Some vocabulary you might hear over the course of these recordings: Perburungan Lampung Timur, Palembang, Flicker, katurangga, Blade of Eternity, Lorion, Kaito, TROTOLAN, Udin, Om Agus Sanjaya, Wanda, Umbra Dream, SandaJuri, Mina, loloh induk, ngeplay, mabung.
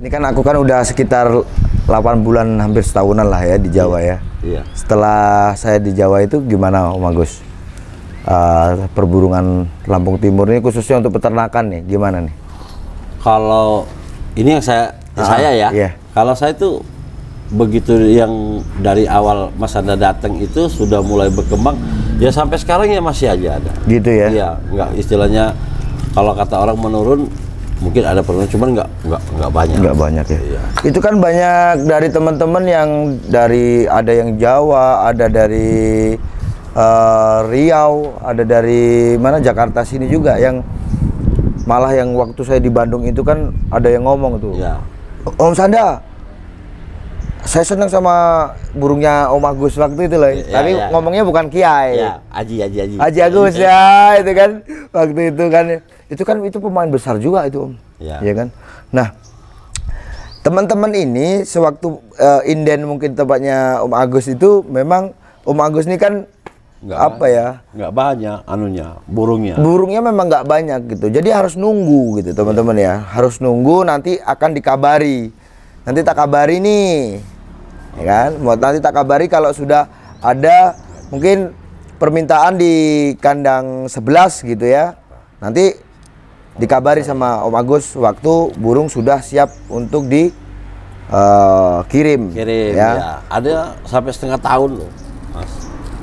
Ini kan aku kan udah sekitar 8 bulan hampir setahunan lah ya di Jawa ya. Iya. Setelah saya di Jawa itu gimana Om Agus? Perburungan Lampung Timur ini khususnya untuk peternakan nih gimana nih? Kalau ini yang saya ya. Iya. Kalau saya itu begitu yang dari awal Mas Anda datang itu sudah mulai berkembang ya sampai sekarang ya masih aja ada. Gitu ya? Iya. Enggak istilahnya kalau kata orang menurun. Mungkin ada perubahan, cuman nggak banyak. Nggak banyak ya. Iya. Itu kan banyak dari teman-teman yang dari ada yang Jawa, ada dari Riau, ada dari mana Jakarta sini juga yang malah yang waktu saya di Bandung itu kan ada yang ngomong tuh. Iya. Om Sanda, saya senang sama burungnya Om Agus waktu itu loh. Ya, tapi ya, ngomongnya bukan Kiai. Ya, Aji Agus ya, itu kan waktu itu kan. Itu kan itu pemain besar juga itu Om, ya, ya kan. Nah, teman-teman ini sewaktu inden mungkin tempatnya Om Agus itu memang Om Agus ini kan nggak apa ya? Nggak banyak anunya, burungnya. Burungnya memang nggak banyak gitu. Jadi harus nunggu gitu teman-teman ya. Harus nunggu nanti akan dikabari. Nanti tak kabari nih, ya kan? Nanti tak kabari kalau sudah ada mungkin permintaan di kandang 11 gitu ya. Nanti dikabari sama Om Agus waktu burung sudah siap untuk dikirim. Kirim ya. Ya, ada sampai setengah tahun loh, Mas.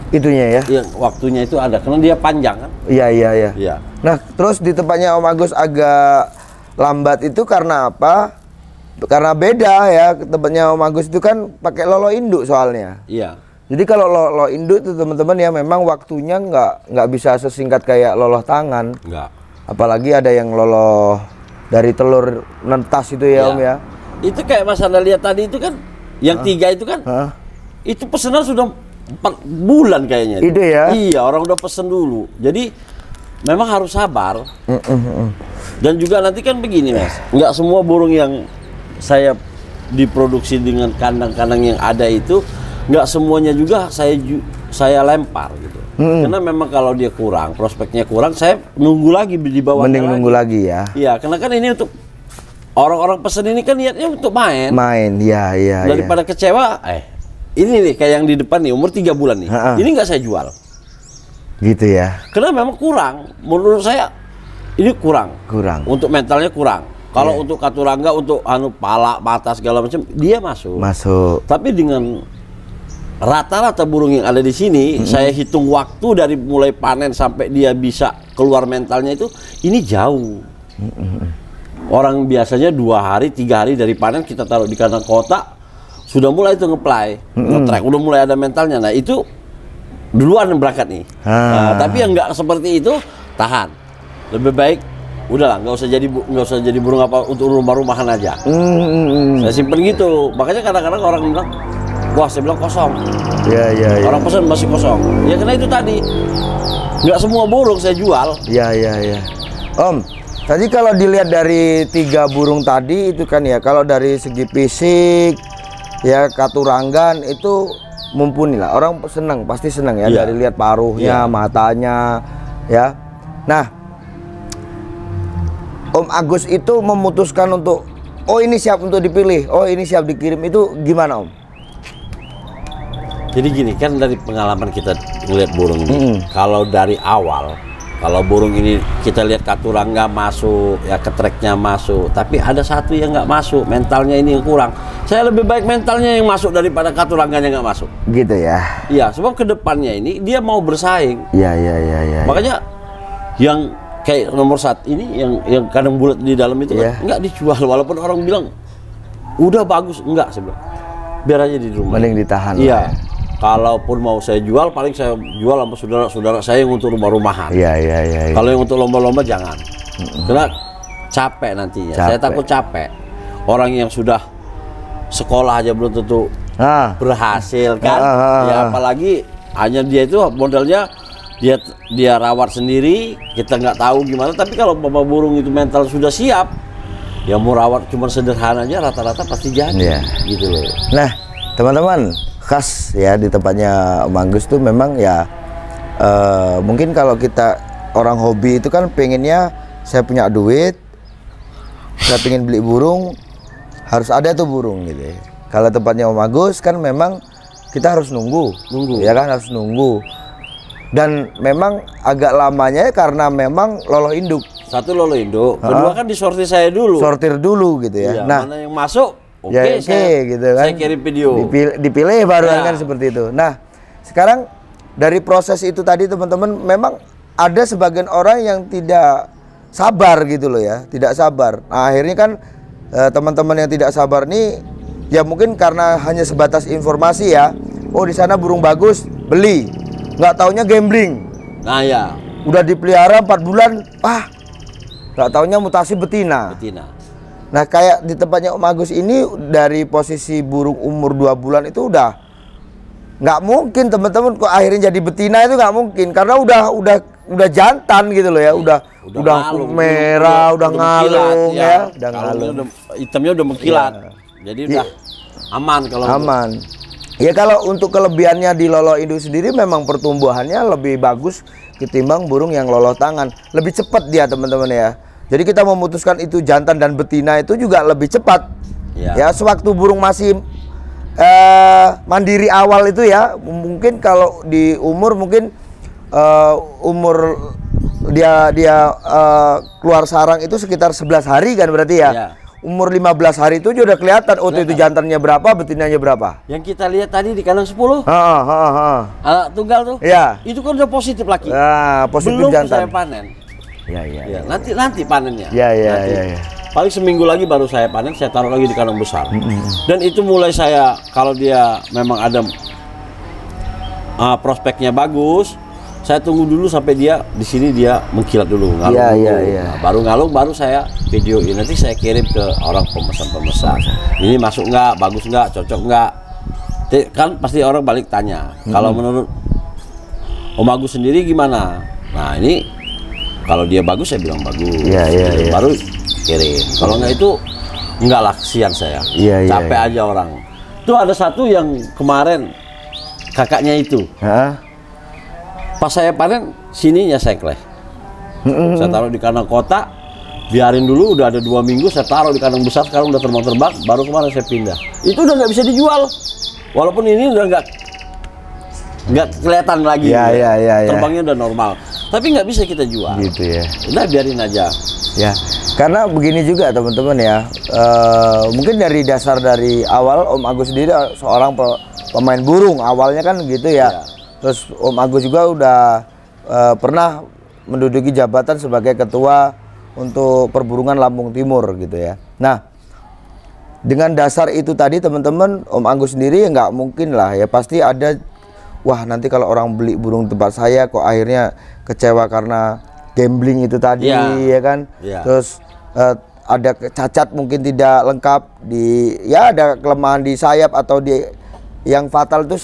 Itunya ya? Iya, waktunya itu ada karena dia panjang kan? Iya. Nah, terus di tempatnya Om Agus agak lambat itu karena apa? Karena beda ya, tempatnya Om Agus itu kan pakai lolo induk soalnya. Iya. Jadi kalau loloh induk itu teman-teman ya memang waktunya nggak bisa sesingkat kayak loloh tangan. Nggak. Apalagi ada yang loloh dari telur nentas itu ya, Om ya. Itu kayak Mas Anda lihat tadi itu kan, yang 3 itu kan, itu pesanan sudah 4 bulan kayaknya. Itu ya? Iya, orang udah pesen dulu. Jadi memang harus sabar. Dan juga nanti kan begini Mas, nggak semua burung yang saya diproduksi dengan kandang-kandang yang ada itu, nggak semuanya juga saya lempar gitu. Karena memang kalau dia kurang, prospeknya kurang, saya nunggu lagi di bawahnya. Mending nunggu lagi ya. Iya, karena kan ini untuk orang-orang pesen ini kan niatnya untuk main. Main, ya. Daripada kecewa, ini nih kayak yang di depan nih umur 3 bulan nih. Ini nggak saya jual. Gitu ya. Karena memang kurang, menurut saya ini kurang. Kurang. Untuk mentalnya kurang. Kalau untuk katurangga, untuk pala, mata segala macam, dia masuk. Masuk. Tapi dengan rata-rata burung yang ada di sini, saya hitung waktu dari mulai panen sampai dia bisa keluar mentalnya itu, ini jauh. Orang biasanya 2 hari, 3 hari dari panen kita taruh di kandang kota, sudah mulai itu ngeplay, ngetrack, udah mulai ada mentalnya. Nah itu duluan berangkat nih. Nah, tapi yang nggak seperti itu tahan. Lebih baik udahlah, nggak usah jadi burung apa untuk rumah-rumahan aja. Saya simpen gitu. Makanya kadang-kadang orang bilang, wah, saya bilang kosong. Iya. Orang pesan masih kosong. Ya karena itu tadi, nggak semua burung saya jual. Iya. Om, tadi kalau dilihat dari 3 burung tadi itu kan ya, kalau dari segi fisik, ya katuranggan itu mumpuni lah. Orang senang, pasti senang ya dari lihat paruhnya, matanya, ya. Nah, Om Agus itu memutuskan untuk, oh ini siap untuk dipilih, oh ini siap dikirim itu gimana Om? Jadi gini kan dari pengalaman kita ngeliat burung ini, kalau dari awal, kalau burung ini kita lihat katurangga masuk, ya ketreknya masuk, tapi ada satu yang nggak masuk, mentalnya ini yang kurang. Saya lebih baik mentalnya yang masuk daripada katurangganya nggak masuk. Gitu ya? Iya, sebab kedepannya ini dia mau bersaing. Iya. Makanya yang kayak nomor 1 ini, yang kadang bulat di dalam itu kan nggak dijual, walaupun orang bilang udah bagus, enggak sebenarnya. Biar aja di rumah. Mending ditahan. Iya. Kalaupun mau saya jual, paling saya jual sama saudara-saudara saya yang untuk rumah-rumahan. Iya. Kalau yang untuk lomba-lomba jangan, karena capek nantinya. Capek. Saya takut capek. Orang yang sudah sekolah aja belum tentu berhasil kan. Ya apalagi hanya dia itu modalnya dia rawat sendiri. Kita nggak tahu gimana. Tapi kalau bapak burung itu mental sudah siap, ya mau rawat cuma sederhananya rata-rata pasti jadi. Gitu loh. Nah, teman-teman, khas ya di tempatnya Om Agus tuh memang ya mungkin kalau kita orang hobi itu kan pengennya saya punya duit, saya pengen beli burung, harus ada tuh burung gitu ya. Kalau tempatnya Om Agus kan memang kita harus nunggu ya kan, harus nunggu. Dan memang agak lamanya karena memang loloh induk. Satu loloh induk, kedua kan disortir saya dulu. Sortir dulu gitu ya. Iya, nah, mana yang masuk oke, saya gitu kan. Saya kirim video. Dipilih baru ya. Kan seperti itu. Nah, sekarang dari proses itu tadi teman-teman, memang ada sebagian orang yang tidak sabar gitu loh ya, tidak sabar. Nah, akhirnya kan teman-teman yang tidak sabar nih ya mungkin karena hanya sebatas informasi ya. Oh, di sana burung bagus, beli. Nggak taunya gambling. Nah ya. Udah dipelihara 4 bulan, nggak taunya mutasi betina. Nah, kayak di tempatnya Om Agus ini dari posisi burung umur 2 bulan itu udah nggak mungkin teman-teman kok akhirnya jadi betina, itu nggak mungkin karena udah jantan gitu loh ya, udah ngalung, merah, udah ngalung ya, udah ngalung. Hitamnya udah mengkilat. Ya. Jadi udah aman kalau aman. Ya kalau untuk kelebihannya di loloh induk sendiri memang pertumbuhannya lebih bagus ketimbang burung yang loloh tangan. Lebih cepat dia teman-teman ya. Jadi kita memutuskan itu jantan dan betina itu juga lebih cepat. Ya, ya sewaktu burung masih mandiri awal itu ya. Mungkin kalau di umur mungkin umur dia keluar sarang itu sekitar 11 hari kan berarti ya. Ya. Umur 15 hari itu udah kelihatan itu jantannya berapa, betinanya berapa. Yang kita lihat tadi di kandang 10. Anak tunggal tuh. Ya. Itu kan udah positif lagi. Nah, positif belum jantan. Belum saya panen. Ya. Nanti panennya. Ya. Paling seminggu lagi baru saya panen, saya taruh lagi di kandang besar. Dan itu mulai saya kalau dia memang ada prospeknya bagus, saya tunggu dulu sampai dia di sini dia mengkilat dulu, ngalung. Nah, baru ngalung, baru saya videoin. Nanti saya kirim ke orang pemesan. Ini masuk nggak, bagus nggak, cocok nggak? Kan pasti orang balik tanya. Kalau menurut Om Agus sendiri gimana? Nah ini kalau dia bagus saya bilang bagus. Baru kirim. Kalau nggak itu nggak lah, kesian saya. Capek aja orang. Itu ada satu yang kemarin kakaknya itu. Pas saya panen, sininya saya kleh. Saya taruh di kandang kota, biarin dulu, udah ada 2 minggu, saya taruh di kandang besar, sekarang udah terbang, baru kemarin saya pindah. Itu udah nggak bisa dijual, walaupun ini udah nggak kelihatan lagi. Terbangnya udah normal, tapi nggak bisa kita jual. Gitu ya. Udah biarin aja. Ya, karena begini juga teman-teman ya, mungkin dari dasar dari awal Om Agus sendiri seorang pemain burung, awalnya kan gitu ya. Terus Om Agus juga udah pernah menduduki jabatan sebagai ketua untuk Perburungan Lampung Timur gitu ya. Nah, dengan dasar itu tadi teman-teman, Om Agus sendiri nggak mungkin lah ya, pasti ada nanti kalau orang beli burung tempat saya kok akhirnya kecewa karena gambling itu tadi ya kan. Terus ada cacat mungkin tidak lengkap di ada kelemahan di sayap atau di yang fatal itu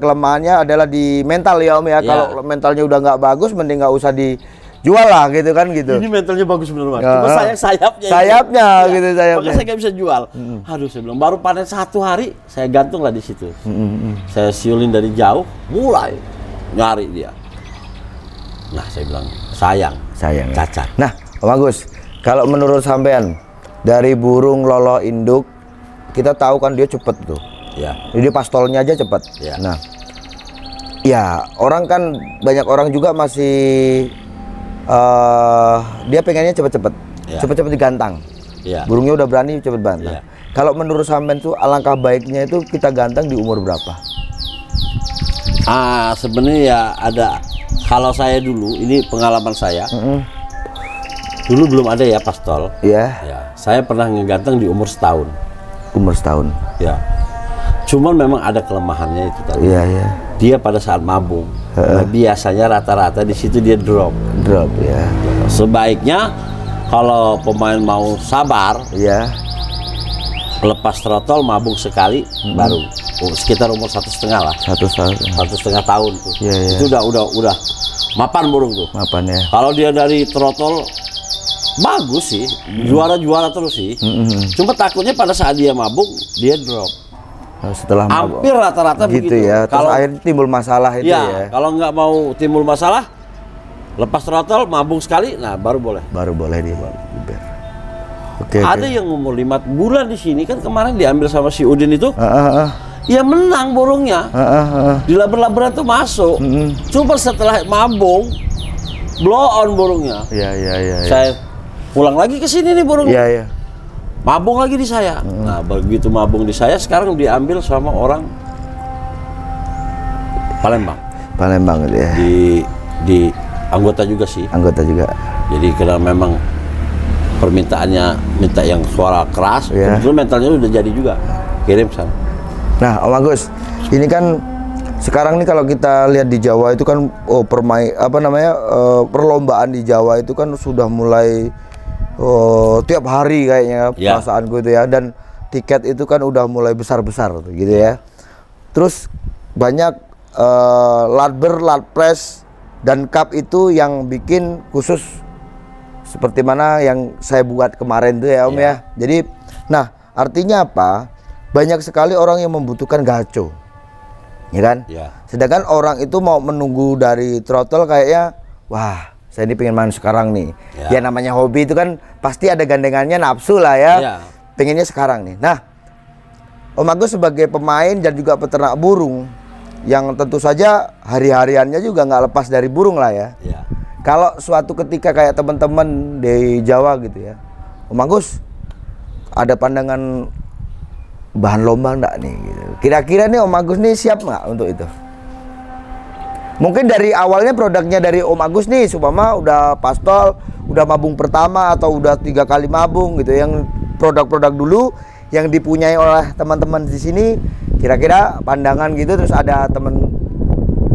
kelemahannya adalah di mental ya Om ya. Kalau mentalnya udah nggak bagus mending nggak usah dijual lah gitu kan gitu. Ini mentalnya bagus bener banget. Cuma sayapnya gitu sayapnya. Makanya saya nggak bisa jual. Aduh, saya bilang baru panen 1 hari saya gantung lah di situ. Saya siulin dari jauh, mulai nyari dia. Nah saya bilang sayang cacat. Nah Om Agus, kalau menurut sampean dari burung loloh induk kita tahu kan dia cepet tuh. Jadi pastolnya aja cepat. Nah, orang kan banyak orang juga masih dia pengennya cepat-cepat, cepat-cepat digantang. Burungnya udah berani cepat bantang. Kalau menurut sampean tuh alangkah baiknya itu kita gantang di umur berapa? Sebenarnya ya ada. Kalau saya dulu, ini pengalaman saya. Dulu belum ada ya pastol. Saya pernah ngegantang di umur 1 tahun. Umur 1 tahun. Cuman memang ada kelemahannya itu tadi. Dia pada saat mabung, biasanya rata-rata di situ dia drop ya. Sebaiknya kalau pemain mau sabar, lepas trotol mabung sekali baru sekitar umur 1,5 lah. 1,5 tahun tuh. Itu udah mapan burung tuh. Mapan ya. Kalau dia dari trotol bagus sih, juara-juara terus sih. Cuma takutnya pada saat dia mabung dia drop. Setelah hampir rata-rata begitu ya. Kalau akhirnya timbul masalah itu ya. Kalau nggak mau timbul masalah, lepas trotol mabung sekali, nah baru boleh. Baru boleh dia. Okay, ada yang umur 5 bulan di sini kan, kemarin diambil sama si Udin itu. Ya menang burungnya. Di laber-laberan tuh masuk. Cuma setelah mabung, blow on burungnya. Saya pulang lagi ke sini nih burungnya. Mabung lagi di saya. Nah, begitu mabung di saya, sekarang diambil sama orang Palembang. Palembang gitu ya. Di anggota juga sih. Anggota juga. Jadi karena memang permintaannya minta yang suara keras, kemudian mentalnya udah jadi juga, kirim sana. Nah, Om Agus, ini kan sekarang nih kalau kita lihat di Jawa itu kan perlombaan di Jawa itu kan sudah mulai tiap hari kayaknya perasaanku itu ya, dan tiket itu kan udah mulai besar-besar gitu ya. Terus banyak latber, latpres dan cup itu yang bikin khusus seperti mana yang saya buat kemarin tuh ya Om ya. Jadi nah, artinya apa? Banyak sekali orang yang membutuhkan gaco. Ya kan? Sedangkan orang itu mau menunggu dari trotol kayaknya, wah, saya ini pengen main sekarang nih. Ya namanya hobi itu kan pasti ada gandengannya nafsu lah ya. Pengennya sekarang nih. Nah, Om Agus sebagai pemain dan juga peternak burung yang tentu saja hari-hariannya juga nggak lepas dari burung lah ya. Kalau suatu ketika kayak teman-teman di Jawa gitu ya, Om Agus ada pandangan bahan lomba enggak nih? Kira-kira nih Om Agus nih siap nggak untuk itu? Mungkin dari awalnya produknya dari Om Agus nih, supama udah pastol, udah mabung pertama atau udah 3 kali mabung gitu, yang produk-produk dulu yang dipunyai oleh teman-teman di sini, kira-kira pandangan gitu, terus ada teman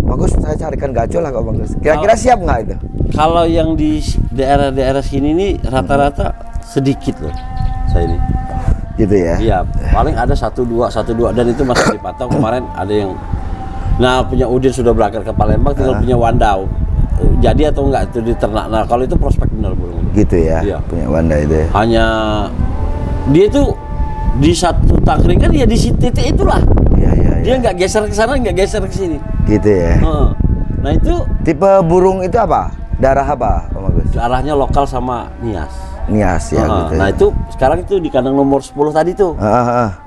Bagus, saya carikan gacor lah Kak Bagus. Kira-kira siap nggak itu? Kalau yang di daerah-daerah sini nih rata-rata sedikit loh saya ini. Gitu ya? Iya, paling ada 1-2 dan itu masih dipantau. Kemarin ada yang, nah punya Udin sudah berangkat ke Palembang, tinggal punya Wanda. Jadi atau enggak itu diternak. Nah kalau itu prospek benar burung. Gitu ya? Iya. Punya Wanda itu. Hanya dia itu di satu tangkring kan ya di titik itulah. Dia nggak geser ke sana, nggak geser ke sini. Gitu ya. Nah itu tipe burung itu apa? Darah apa, Om Agus? Darahnya lokal sama nias. Nias ya. Gitu nah ya. Itu sekarang itu di kandang nomor 10 tadi tuh.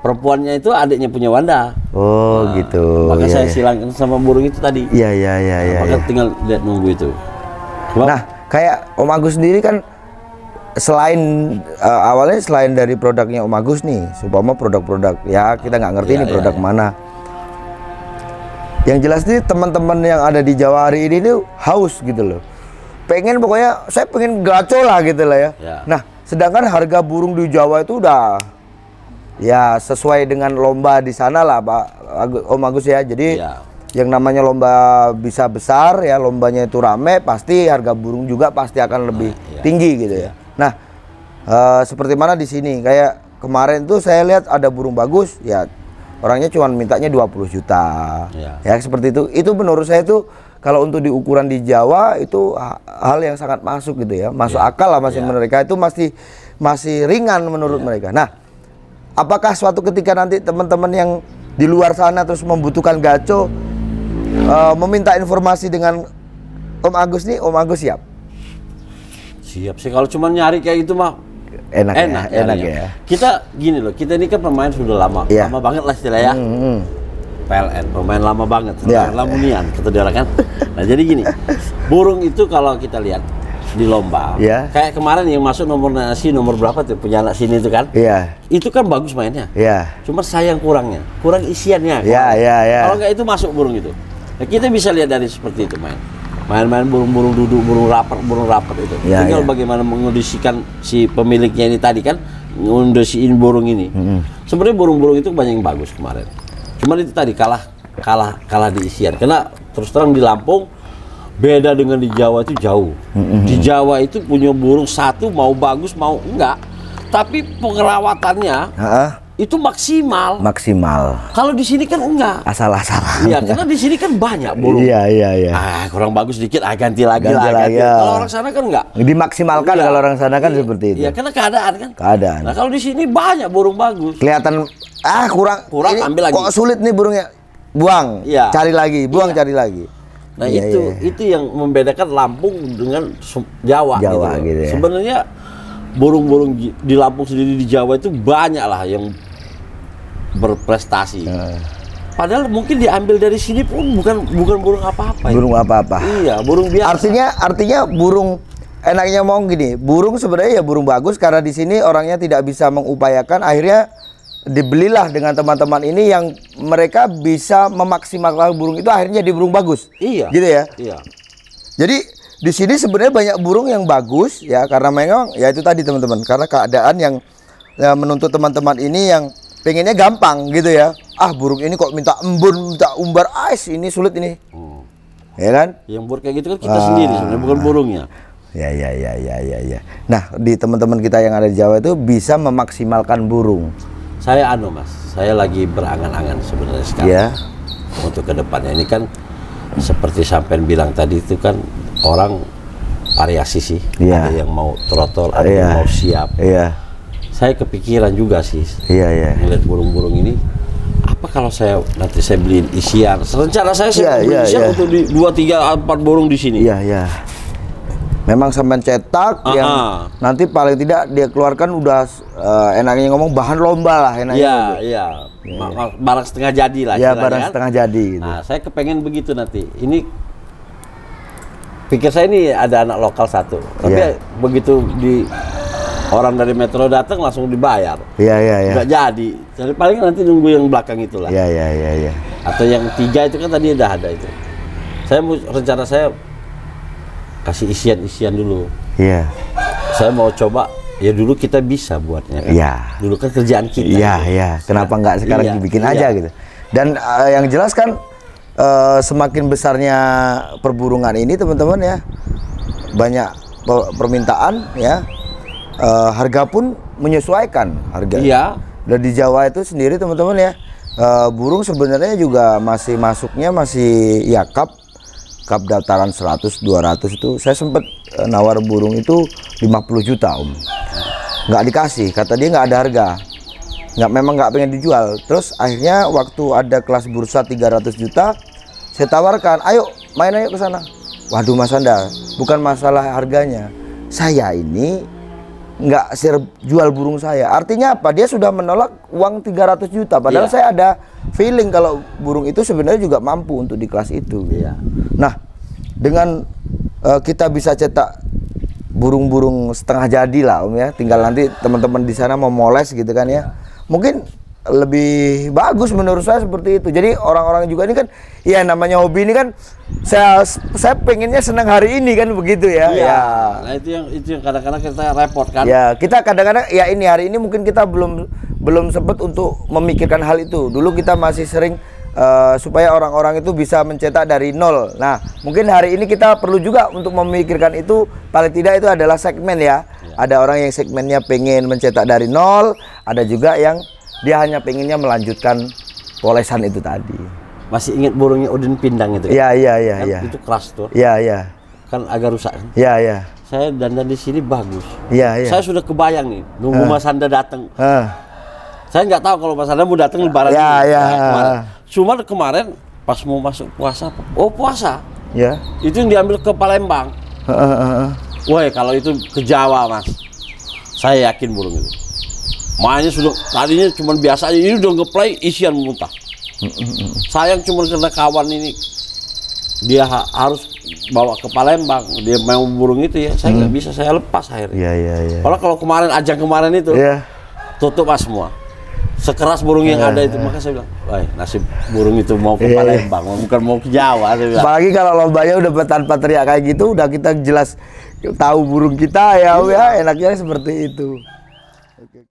Perempuannya itu adiknya punya Wanda. Oh nah, gitu. Maka saya silangkan sama burung itu tadi. Iya. Maka tinggal lihat nunggu itu. Sebab, nah kayak Om Agus sendiri kan selain awalnya selain dari produknya Om Agus nih, supaya produk-produk ya kita nggak ngerti ini produk mana. Yang jelas nih teman-teman yang ada di Jawa hari ini tuh haus gitu loh, pengen pokoknya saya pengen gaco lah gitu lah ya. Nah sedangkan harga burung di Jawa itu udah ya sesuai dengan lomba di sana lah Pak Om Agus ya. Jadi yang namanya lomba bisa besar ya, lombanya itu rame, pasti harga burung juga pasti akan lebih tinggi gitu ya. Nah seperti mana di sini kayak kemarin tuh saya lihat ada burung bagus ya. Orangnya cuma mintanya 20 juta. Ya seperti itu. Itu menurut saya itu kalau untuk di ukuran di Jawa itu hal yang sangat masuk gitu ya. Masuk akal lah masih mereka itu masih ringan menurut mereka. Nah, apakah suatu ketika nanti teman-teman yang di luar sana terus membutuhkan gaco meminta informasi dengan Om Agus nih, Om Agus siap? Siap sih kalau cuma nyari kayak itu mah enak ya. Kita gini loh, kita ini kan pemain sudah lama, lama banget lah istilah ya. PLN, pemain lama banget, lamunian, ketudara kan. Nah jadi gini, burung itu kalau kita lihat di lomba, kayak kemarin yang masuk nomor nasi nomor berapa tuh punya anak sini itu kan, itu kan bagus mainnya. Cuma sayang kurangnya, kurang isiannya. Kalau nggak itu masuk burung itu. Nah, kita bisa lihat dari seperti itu main burung-burung duduk, burung rapat itu. Tinggal bagaimana mengondisikan si pemiliknya ini tadi kan, ngondisiin burung ini. Sebenarnya burung-burung itu banyak yang bagus kemarin. Cuman itu tadi kalah di isian. Karena terus terang di Lampung beda dengan di Jawa itu jauh. Di Jawa itu punya burung satu mau bagus mau enggak, tapi pengerawatannya itu maksimal. Kalau di sini kan enggak, asal-asalan. Iya, karena di sini kan banyak burung. Iya. Ah, kurang bagus dikit, ganti lagi. Kalau orang sana kan enggak. Dimaksimalkan kalau orang sana kan seperti itu. Iya, karena keadaan kan. Nah, kalau di sini banyak burung bagus. Kelihatan kurang ini, ambil lagi. Kok sulit nih burungnya? Buang. Cari lagi, buang cari lagi. Nah, itu yang membedakan Lampung dengan Jawa gitu. Sebenarnya burung-burung di Lampung sendiri, di Jawa itu banyak lah yang berprestasi. Padahal mungkin diambil dari sini pun bukan burung apa-apa. Burung apa-apa. Iya, burung biasa. Artinya burung, enaknya mau gini, burung sebenarnya ya burung bagus karena di sini orangnya tidak bisa mengupayakan, akhirnya dibelilah dengan teman-teman ini yang mereka bisa memaksimalkan burung itu, akhirnya jadi burung bagus. Iya. Gitu ya. Iya. Jadi di sini sebenarnya banyak burung yang bagus ya, karena memang ya itu tadi teman-teman, karena keadaan yang ya, menuntut teman-teman ini yang pengennya gampang gitu ya. Ah, burung ini kok minta embun, minta umbar, ais ini sulit ini. Ya kan? Yang burung kayak gitu kan kita sendiri sebenarnya, bukan burungnya. Ya. Nah, di teman-teman kita yang ada di Jawa itu bisa memaksimalkan burung. Saya Mas, saya lagi berangan-angan sebenarnya sekarang. Ya. Untuk kedepannya ini kan seperti sampean bilang tadi itu kan, orang variasi sih, ada yang mau trotor, ada yang mau siap. Saya kepikiran juga sih, melihat burung-burung ini. Apa kalau saya nanti saya beliin isian? Rencana saya beli isian untuk 2, 3, 4 burung di sini. Memang sampai cetak yang nanti paling tidak dia keluarkan udah enaknya ngomong bahan lomba lah enaknya. Barang setengah jadi lah. Barang setengah jadi. Gitu. Nah, saya kepengen begitu nanti. Ini. Pikir saya ini ada anak lokal satu, tapi begitu di orang dari Metro datang langsung dibayar. Nggak jadi. Jadi paling nanti nunggu yang belakang itulah. Atau yang 3 itu kan tadi udah ada itu. Saya mau, rencana saya kasih isian-isian dulu. Saya mau coba. Ya dulu kita bisa buatnya. Kan? Dulu kan kerjaan kita. Kenapa nggak sekarang dibikin aja gitu? Dan yang jelas kan. Semakin besarnya perburungan ini teman-teman ya, banyak permintaan ya, harga pun menyesuaikan harga. Dan di Jawa itu sendiri teman-teman ya, burung sebenarnya juga masih masuknya masih ya kap dataran 100-200 itu. Saya sempat nawar burung itu 50 juta nggak dikasih, kata dia nggak ada harga. Memang nggak pengen dijual. Terus akhirnya waktu ada kelas bursa 300 juta, saya tawarkan, ayo main ke sana. Waduh Mas Anda, bukan masalah harganya. Saya ini nggak jual burung saya. Artinya apa? Dia sudah menolak uang 300 juta. Padahal saya ada feeling kalau burung itu sebenarnya juga mampu untuk di kelas itu. Nah, dengan kita bisa cetak burung-burung setengah jadi lah ya. Tinggal nanti teman-teman di sana memoles gitu kan ya. Mungkin lebih bagus menurut saya seperti itu. Jadi orang-orang juga ini kan, ya namanya hobi ini kan, saya pengennya senang hari ini kan begitu ya. Nah itu yang kadang-kadang kita repot kan. Kita kadang-kadang ya ini hari ini mungkin kita belum sempat untuk memikirkan hal itu. Dulu kita masih sering supaya orang-orang itu bisa mencetak dari nol. Nah mungkin hari ini kita perlu juga untuk memikirkan itu. Paling tidak itu adalah segmen ya. Ada orang yang segmennya pengen mencetak dari nol, ada juga yang dia hanya pengennya melanjutkan polesan itu tadi. Masih ingat burungnya Udin Pindang itu? Iya. Itu keras tuh. Iya. Kan agak rusak kan? Iya. Saya dandan di sini bagus. Iya. Saya sudah kebayang nih, nunggu Mas Anda datang. Saya nggak tahu kalau Mas Anda mau datang lebaran ini. Cuma kemarin pas mau masuk puasa, itu yang diambil ke Palembang. Woi, kalau itu ke Jawa Mas, saya yakin burung itu. Makanya sudah tadinya cuma biasa aja, ini udah ngeplay isian muntah. Sayang cuma karena kawan ini dia harus bawa ke Palembang, dia mau burung itu ya, saya nggak bisa, saya lepas akhirnya. Kalau kemarin ajang kemarin itu, tutup Mas semua. Sekeras burung yang ada itu, maka saya bilang, wah nasib burung itu mau ke Palembang, bukan mau ke Jawa. Apalagi kalau lombanya udah tanpa teriak kayak gitu, udah kita jelas tahu burung kita ya, enaknya seperti itu.